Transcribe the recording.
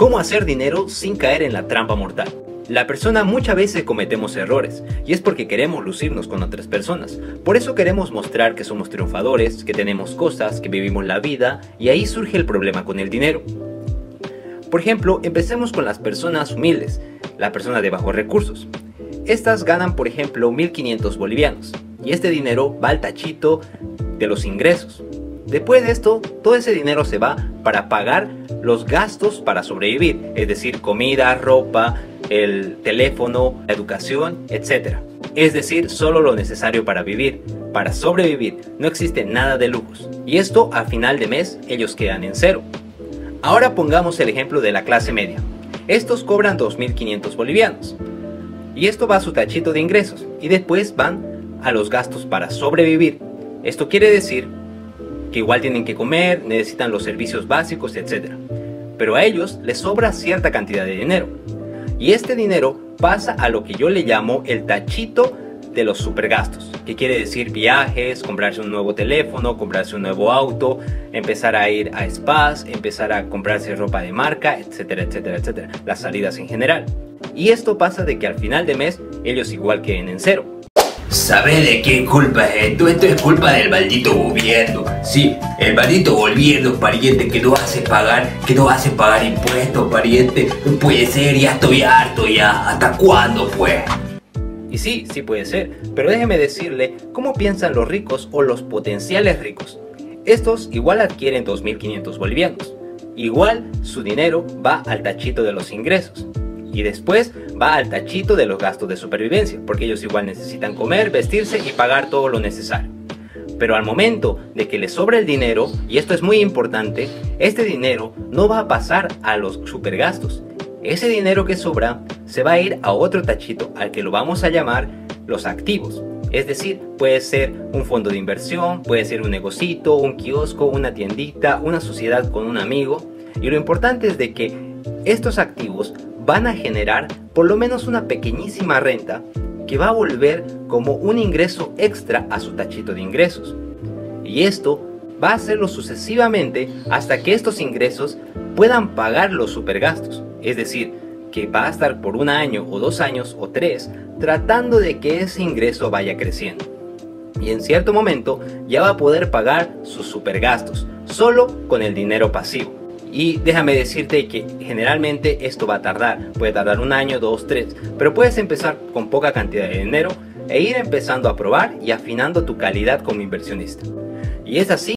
¿Cómo hacer dinero sin caer en la trampa mortal? La persona muchas veces cometemos errores y es porque queremos lucirnos con otras personas. Por eso queremos mostrar que somos triunfadores, que tenemos cosas, que vivimos la vida, y ahí surge el problema con el dinero. Por ejemplo, empecemos con las personas humildes, las personas de bajos recursos. Estas ganan, por ejemplo, 1.500 bolivianos y este dinero va al tachito de los ingresos. Después de esto, todo ese dinero se va para pagar los gastos para sobrevivir, es decir, comida, ropa, el teléfono, la educación, etc. Es decir, solo lo necesario para vivir, para sobrevivir, no existe nada de lujos. Y esto a final de mes ellos quedan en cero. Ahora pongamos el ejemplo de la clase media. Estos cobran 2.500 bolivianos y esto va a su tachito de ingresos y después van a los gastos para sobrevivir. Esto quiere decir que igual tienen que comer, necesitan los servicios básicos, etc. Pero a ellos les sobra cierta cantidad de dinero. Y este dinero pasa a lo que yo le llamo el tachito de los supergastos, que quiere decir viajes, comprarse un nuevo teléfono, comprarse un nuevo auto, empezar a ir a spas, empezar a comprarse ropa de marca, etcétera, etcétera, etcétera, las salidas en general. Y esto pasa de que al final de mes ellos igual queden en cero. ¿Sabes de quién culpa es esto? Esto es culpa del maldito gobierno. Sí, el maldito gobierno, pariente, que no hace pagar impuestos, pariente. No puede ser, ya estoy harto ya. ¿Hasta cuándo, pues? Y sí, sí puede ser. Pero déjeme decirle cómo piensan los ricos o los potenciales ricos. Estos igual adquieren 2.500 bolivianos. Igual su dinero va al tachito de los ingresos. Y después va al tachito de los gastos de supervivencia, porque ellos igual necesitan comer, vestirse y pagar todo lo necesario. Pero al momento de que les sobra el dinero, y esto es muy importante, este dinero no va a pasar a los supergastos. Ese dinero que sobra se va a ir a otro tachito al que lo vamos a llamar los activos. Es decir, puede ser un fondo de inversión, puede ser un negocito, un kiosco, una tiendita, una sociedad con un amigo. Y lo importante es de que estos activos van a generar por lo menos una pequeñísima renta que va a volver como un ingreso extra a su tachito de ingresos. Y esto va a hacerlo sucesivamente hasta que estos ingresos puedan pagar los supergastos. Es decir, que va a estar por un año o 2 años o 3 tratando de que ese ingreso vaya creciendo. Y en cierto momento ya va a poder pagar sus supergastos solo con el dinero pasivo. Y déjame decirte que generalmente esto va a tardar, puede tardar un año, 2, 3, pero puedes empezar con poca cantidad de dinero e ir empezando a probar y afinando tu calidad como inversionista. Y es así.